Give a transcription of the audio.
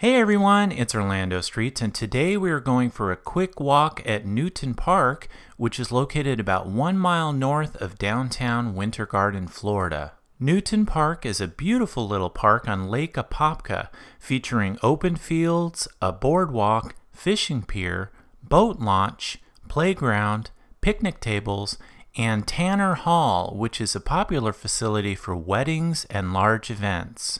Hey everyone, it's Orlando Streets, and today we are going for a quick walk at Newton Park, which is located about 1 mile north of downtown Winter Garden, Florida. Newton Park is a beautiful little park on Lake Apopka, featuring open fields, a boardwalk, fishing pier, boat launch, playground, picnic tables, and Tanner Hall, which is a popular facility for weddings and large events.